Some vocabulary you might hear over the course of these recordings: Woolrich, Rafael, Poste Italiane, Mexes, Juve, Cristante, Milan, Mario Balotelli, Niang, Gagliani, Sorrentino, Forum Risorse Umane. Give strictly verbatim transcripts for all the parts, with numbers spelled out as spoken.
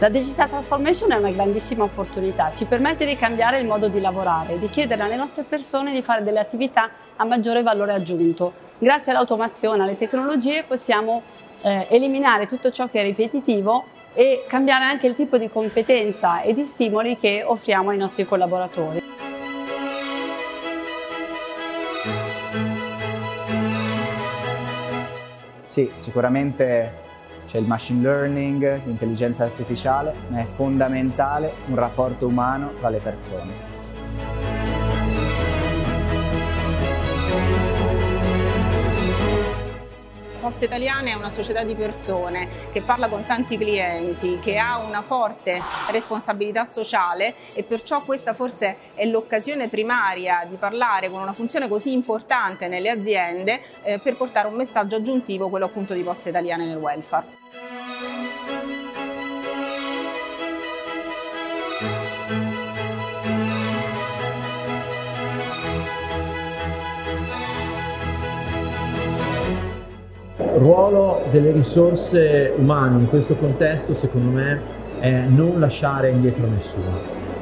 La digital transformation è una grandissima opportunità, ci permette di cambiare il modo di lavorare, di chiedere alle nostre persone di fare delle attività a maggiore valore aggiunto. Grazie all'automazione, alle tecnologie possiamo eh, eliminare tutto ciò che è ripetitivo e cambiare anche il tipo di competenza e di stimoli che offriamo ai nostri collaboratori. Sì, sicuramente c'è il machine learning, l'intelligenza artificiale, ma è fondamentale un rapporto umano tra le persone. Poste Italiane è una società di persone che parla con tanti clienti, che ha una forte responsabilità sociale e perciò questa forse è l'occasione primaria di parlare con una funzione così importante nelle aziende eh, per portare un messaggio aggiuntivo, quello appunto di Poste Italiane nel welfare. Il ruolo delle risorse umane in questo contesto, secondo me, è non lasciare indietro nessuno.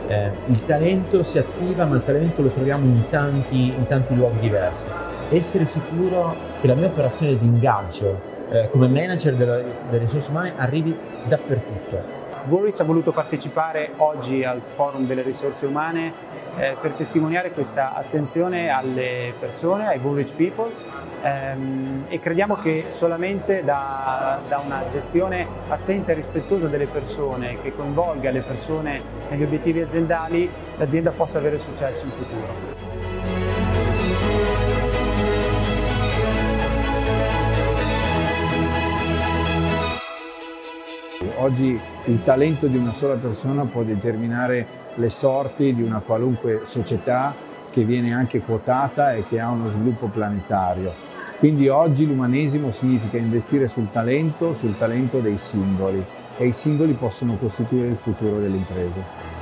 Eh, il talento si attiva, ma il talento lo troviamo in tanti, in tanti luoghi diversi. Essere sicuro che la mia operazione di ingaggio eh, come manager delle, delle risorse umane arrivi dappertutto. Woolrich ha voluto partecipare oggi al Forum delle Risorse Umane eh, per testimoniare questa attenzione alle persone, ai Woolrich people, ehm, e crediamo che solamente da, da una gestione attenta e rispettosa delle persone, che coinvolga le persone negli obiettivi aziendali, l'azienda possa avere successo in futuro. Oggi il talento di una sola persona può determinare le sorti di una qualunque società che viene anche quotata e che ha uno sviluppo planetario. Quindi oggi l'umanesimo significa investire sul talento, sul talento dei singoli, e i singoli possono costituire il futuro delle imprese.